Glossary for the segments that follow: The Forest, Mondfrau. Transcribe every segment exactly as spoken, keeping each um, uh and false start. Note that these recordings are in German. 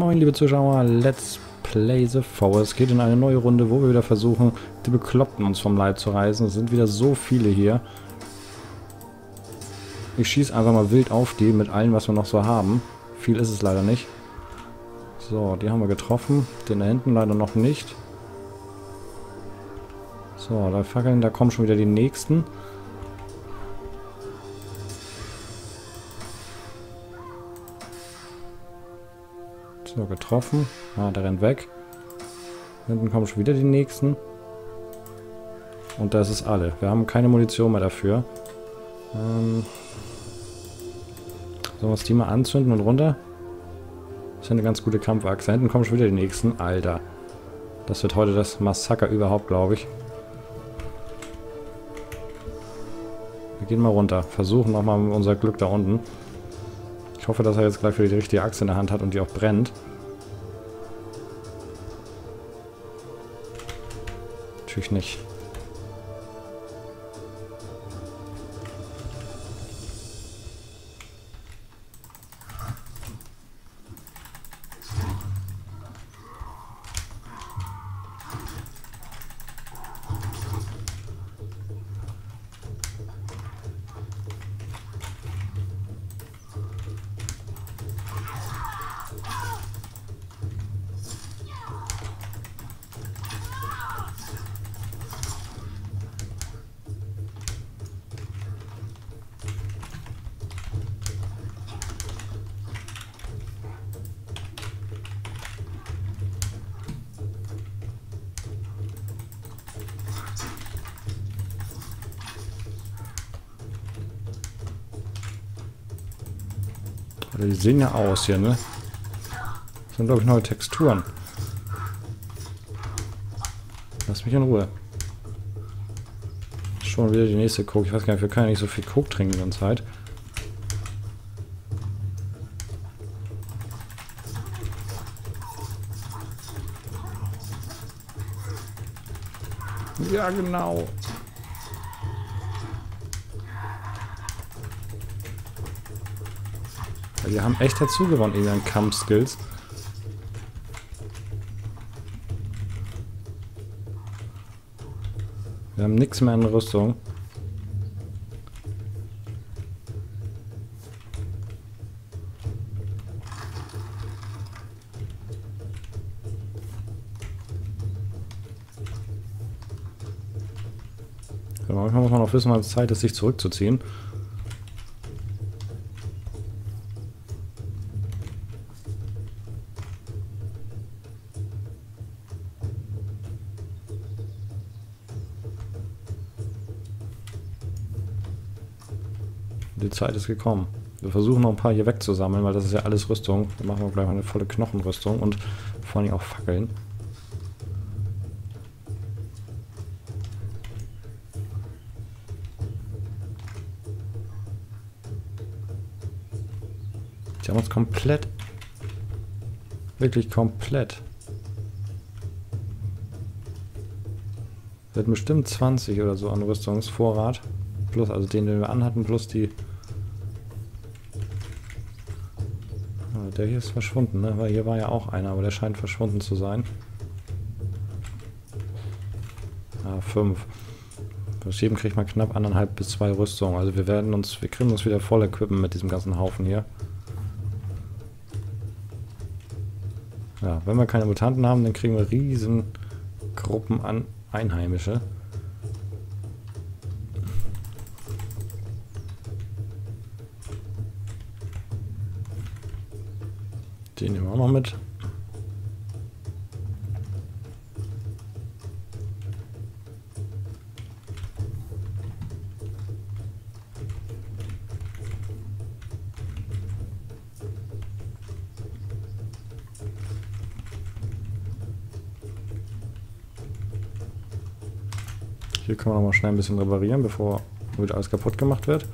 Moin liebe Zuschauer, Let's Play The Forest geht in eine neue Runde, wo wir wieder versuchen, die Bekloppten uns vom Leib zu reißen. Es sind wieder so viele hier. Ich schieße einfach mal wild auf die mit allem, was wir noch so haben. Viel ist es leider nicht. So, die haben wir getroffen. Den da hinten leider noch nicht. So, da fackeln, da kommen schon wieder die nächsten. So, getroffen. Ah, der rennt weg. Hinten kommen schon wieder die nächsten. Und das ist alle. Wir haben keine Munition mehr dafür. Ähm. Sollen wir uns die mal anzünden und runter? Das ist ja eine ganz gute Kampfachse. Hinten kommen schon wieder die nächsten. Alter. Das wird heute das Massaker überhaupt, glaube ich. Wir gehen mal runter. Versuchen nochmal unser Glück da unten. Ich hoffe, dass er jetzt gleich wieder die richtige Axt in der Hand hat und die auch brennt. Natürlich nicht. Die sehen ja aus hier, ne? Das sind, glaube ich, neue Texturen. Lass mich in Ruhe. Schon wieder die nächste Coke. Ich weiß gar nicht, wir können ja nicht so viel Coke trinken die ganze Zeit. Ja, genau. Wir haben echt dazu gewonnen in ihren Kampfskills. Wir haben nichts mehr an Rüstung. Aber manchmal muss man auch wissen, wann es Zeit ist, sich zurückzuziehen. Die Zeit ist gekommen. Wir versuchen noch ein paar hier wegzusammeln, weil das ist ja alles Rüstung. Dann machen wir gleich mal eine volle Knochenrüstung und vor allem auch Fackeln. Die haben uns komplett, wirklich komplett. Wir hatten bestimmt zwanzig oder so an Rüstungsvorrat. Plus, also den, den wir anhatten, plus die. Der hier ist verschwunden, ne? Weil hier war ja auch einer, aber der scheint verschwunden zu sein. Ah, fünf. Aus jedem kriegt man knapp anderthalb bis zwei Rüstungen. Also wir werden uns, wir kriegen uns wieder voll equippen mit diesem ganzen Haufen hier. Ja, wenn wir keine Mutanten haben, dann kriegen wir riesen Gruppen an Einheimische. Den nehmen wir auch noch mit. Hier können wir noch mal schnell ein bisschen reparieren, bevor wieder alles kaputt gemacht wird.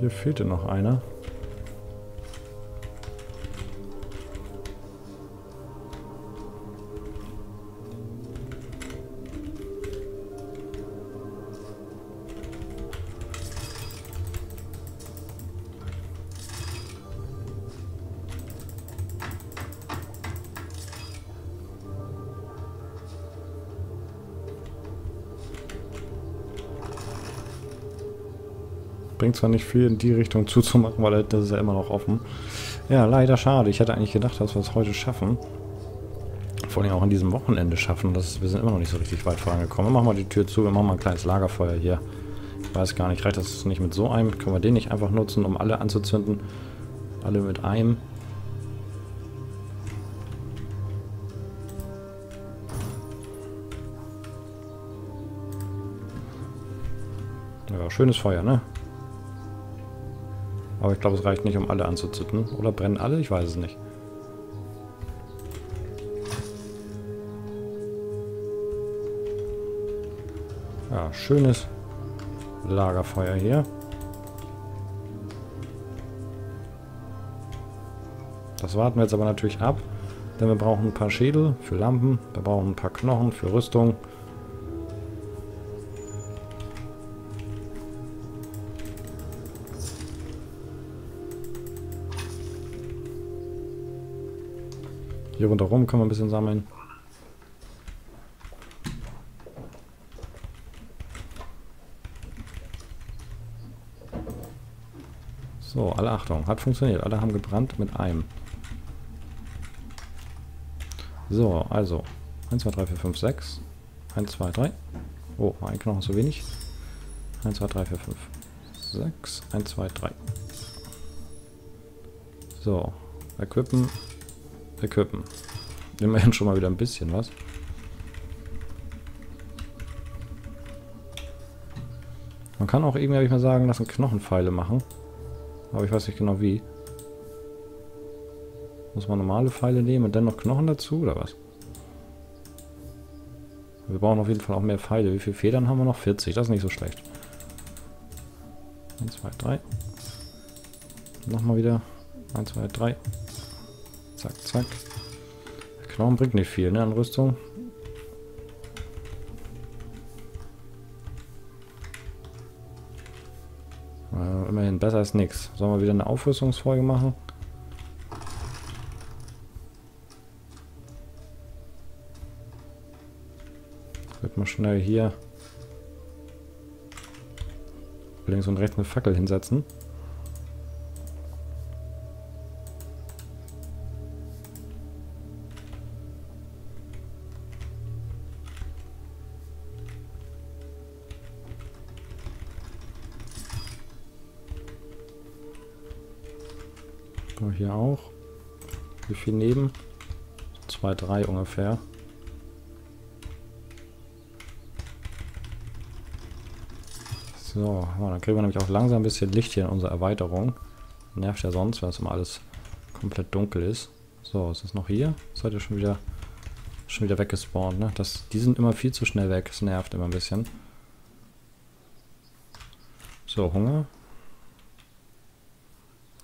Hier fehlte noch einer. Bringt zwar nicht viel, in die Richtung zuzumachen, weil das ist ja immer noch offen. Ja, leider schade. Ich hätte eigentlich gedacht, dass wir es heute schaffen. Vor allem auch an diesem Wochenende schaffen. Das, wir sind immer noch nicht so richtig weit vorangekommen. Wir machen mal die Tür zu. Wir machen mal ein kleines Lagerfeuer hier. Ich weiß gar nicht. Reicht das nicht mit so einem? Können wir den nicht einfach nutzen, um alle anzuzünden? Alle mit einem. Ja, schönes Feuer, ne? Aber ich glaube, es reicht nicht, um alle anzuzünden. Oder brennen alle? Ich weiß es nicht. Ja, schönes Lagerfeuer hier. Das warten wir jetzt aber natürlich ab, denn wir brauchen ein paar Schädel für Lampen, wir brauchen ein paar Knochen für Rüstung. Hier rundherum können wir ein bisschen sammeln. So, alle Achtung. Hat funktioniert. Alle haben gebrannt mit einem. So, also. eins, zwei, drei, vier, fünf, sechs. eins, zwei, drei. Oh, ein Knochen zu wenig. eins, zwei, drei, vier, fünf, sechs. eins, zwei, drei. So. Equippen. Equippen. Immerhin schon mal wieder ein bisschen was. Man kann auch irgendwie, habe ich mal sagen lassen, Knochenpfeile machen. Aber ich weiß nicht genau wie. Muss man normale Pfeile nehmen und dann noch Knochen dazu, oder was? Wir brauchen auf jeden Fall auch mehr Pfeile. Wie viele Federn haben wir noch? vierzig. Das ist nicht so schlecht. eins, zwei, drei. Nochmal wieder. eins, zwei, drei. Zack, zack. Der Knochen bringt nicht viel, ne, an Rüstung. Äh, immerhin besser als nichts. Sollen wir wieder eine Aufrüstungsfolge machen? Wird mal schnell hier links und rechts eine Fackel hinsetzen. Hier auch. Wie viel neben? zwei, drei ungefähr. So, dann kriegen wir nämlich auch langsam ein bisschen Licht hier in unsere Erweiterung. Nervt ja sonst, weil es immer alles komplett dunkel ist. So, ist es noch hier? Ist heute schon wieder schon wieder weggespawnt, ne? Das, die sind immer viel zu schnell weg. Es nervt immer ein bisschen. So, Hunger.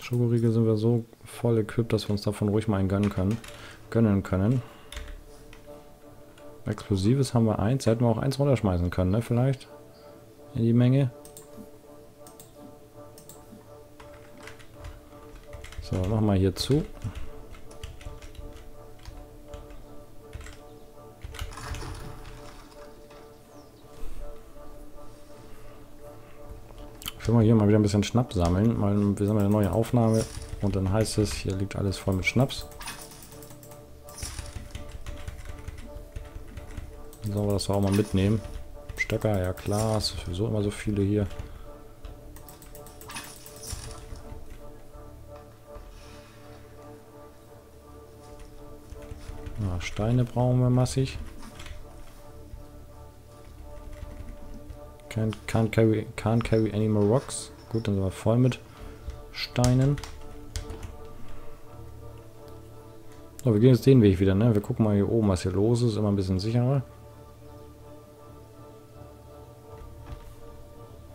Schokoriegel sind wir so voll equipped, dass wir uns davon ruhig mal einen gönnen können. Gönnen können. Explosives haben wir eins. Da hätten wir auch eins runterschmeißen können, ne? Vielleicht. In die Menge. So, nochmal hier zu. Ich will mal hier mal wieder ein bisschen Schnaps sammeln, weil wir sammeln eine neue Aufnahme und dann heißt es, hier liegt alles voll mit Schnaps. Dann sollen wir das auch mal mitnehmen. Stöcker, ja klar, es ist sowieso immer so viele hier. Na, Steine brauchen wir massig. Can't carry, can't carry any more rocks. Gut, dann sind wir voll mit Steinen. So, wir gehen jetzt den Weg wieder, ne? Wir gucken mal hier oben, was hier los ist. Immer ein bisschen sicherer.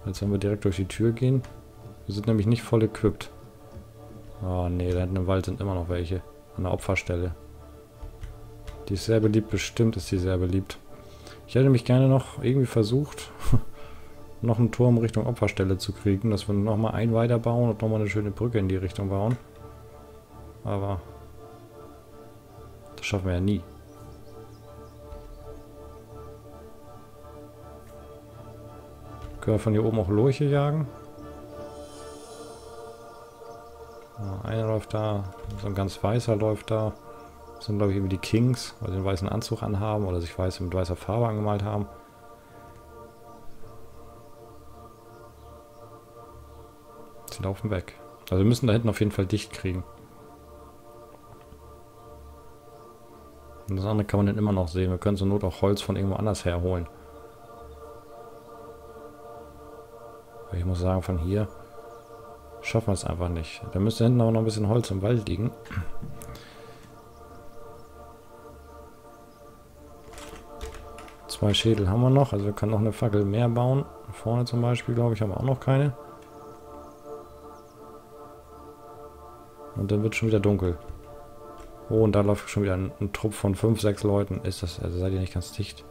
Jetzt werden wir direkt durch die Tür gehen. Wir sind nämlich nicht voll equipped. Oh ne, da hinten im Wald sind immer noch welche. An der Opferstelle. Die ist sehr beliebt. Bestimmt ist die sehr beliebt. Ich hätte mich gerne noch irgendwie versucht... noch einen Turm Richtung Opferstelle zu kriegen, dass wir nochmal einen weiter bauen und nochmal eine schöne Brücke in die Richtung bauen. Aber das schaffen wir ja nie. Können wir von hier oben auch Lurche jagen? Einer läuft da, so ein ganz weißer läuft da. Das sind, glaube ich, irgendwie die Kings, weil sie einen weißen Anzug anhaben oder sich weiß mit weißer Farbe angemalt haben. Sie laufen weg. Also wir müssen da hinten auf jeden Fall dicht kriegen. Und das andere kann man dann immer noch sehen. Wir können zur Not auch Holz von irgendwo anders herholen. Aber ich muss sagen, von hier schaffen wir es einfach nicht. Da müsste hinten aber noch ein bisschen Holz im Wald liegen. Zwei Schädel haben wir noch. Also wir können noch eine Fackel mehr bauen. Vorne zum Beispiel, glaube ich, haben wir auch noch keine. Und dann wird schon wieder dunkel. Oh, und da läuft schon wieder ein, ein Trupp von fünf, sechs Leuten. Ist das, also seid ihr nicht ganz dicht?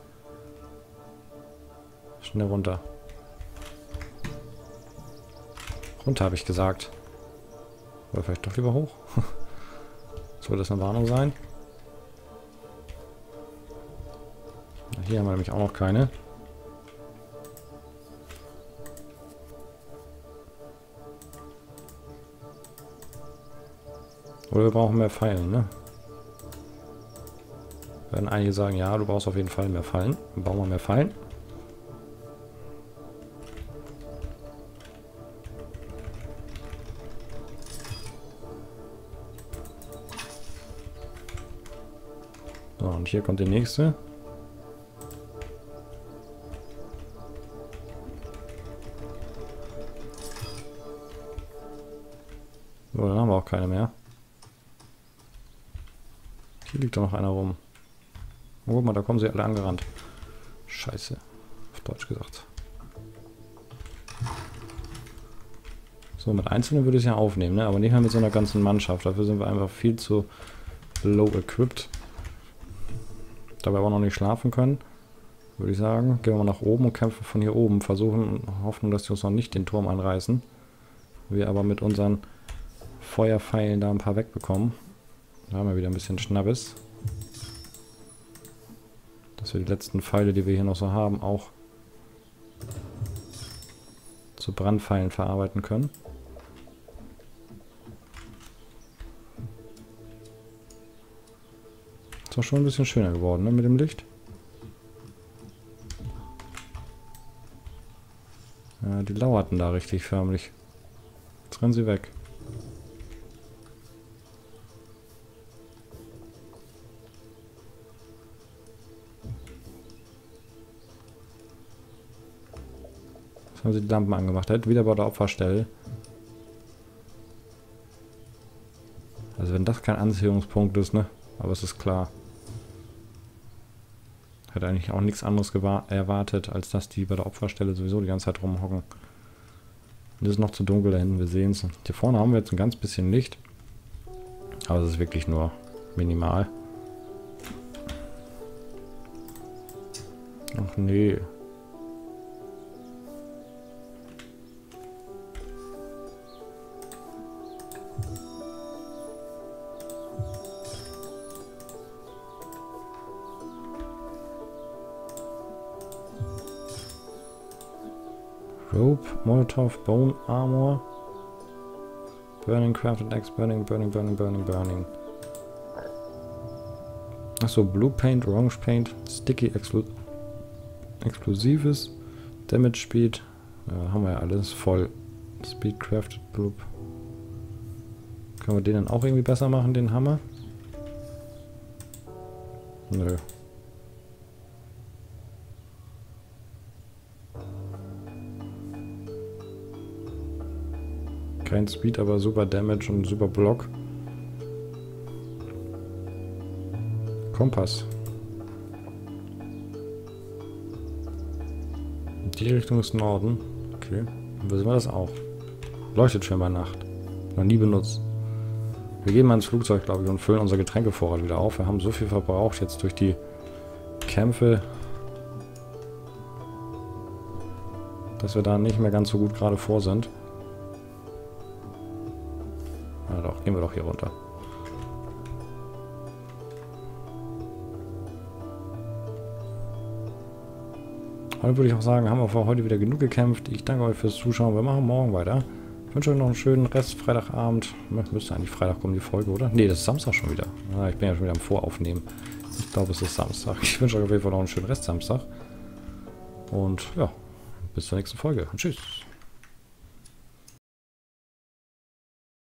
Schnell runter. Runter, habe ich gesagt. Oder vielleicht doch lieber hoch. Soll das eine Warnung sein? Hier haben wir nämlich auch noch keine. Oder wir brauchen mehr Fallen, ne? Werden einige sagen, ja, du brauchst auf jeden Fall mehr Fallen. Dann bauen wir mehr Fallen. So, und hier kommt der nächste. So, dann haben wir auch keine mehr. Hier liegt doch noch einer rum. Oh, guck mal, da kommen sie alle angerannt. Scheiße. Auf Deutsch gesagt. So, mit Einzelnen würde ich es ja aufnehmen, ne? Aber nicht mehr mit so einer ganzen Mannschaft. Dafür sind wir einfach viel zu low equipped. Dabei auch noch nicht schlafen können, würde ich sagen. Gehen wir mal nach oben und kämpfen von hier oben. Versuchen und hoffen, dass sie uns noch nicht den Turm anreißen. Wir aber mit unseren Feuerpfeilen da ein paar wegbekommen. Da haben wir wieder ein bisschen Schnappes. Dass wir die letzten Pfeile, die wir hier noch so haben, auch zu Brandpfeilen verarbeiten können. Ist doch schon ein bisschen schöner geworden, ne, mit dem Licht. Ja, die lauerten da richtig förmlich. Jetzt rennen sie weg. Haben sie die Lampen angemacht. Hätte wieder bei der Opferstelle. Also wenn das kein Anziehungspunkt ist, ne? Aber es ist klar. Hätte eigentlich auch nichts anderes erwartet, als dass die bei der Opferstelle sowieso die ganze Zeit rumhocken. Und es ist noch zu dunkel da hinten, wir sehen es. Hier vorne haben wir jetzt ein ganz bisschen Licht. Aber es ist wirklich nur minimal. Ach nee. Rope, Molotov, Bone Armor, Burning Crafted Axe, Burning, Burning, Burning, Burning, Burning. Achso, Blue Paint, Orange Paint, Sticky Expl Explosives, Damage Speed, ja, haben wir ja alles voll. Speed Crafted Bloop. Können wir den dann auch irgendwie besser machen, den Hammer? Nö. Kein Speed, aber super Damage und super Block. Kompass. Die Richtung ist Norden. Okay. Dann wissen wir das auch. Leuchtet schön bei Nacht. Noch nie benutzt. Wir gehen mal ins Flugzeug, glaube ich, und füllen unser Getränkevorrat wieder auf. Wir haben so viel verbraucht jetzt durch die Kämpfe, dass wir da nicht mehr ganz so gut gerade vor sind. Na doch, gehen wir doch hier runter. Heute würde ich auch sagen, haben wir für heute wieder genug gekämpft. Ich danke euch fürs Zuschauen. Wir machen morgen weiter. wünsche euch noch einen schönen Rest, Freitagabend. Müsste eigentlich Freitag kommen, die Folge, oder? Ne, das ist Samstag schon wieder. Ah, ich bin ja schon wieder am Voraufnehmen. Ich glaube, es ist Samstag. Ich wünsche euch auf jeden Fall noch einen schönen Rest Samstag. Und ja, bis zur nächsten Folge. Und tschüss.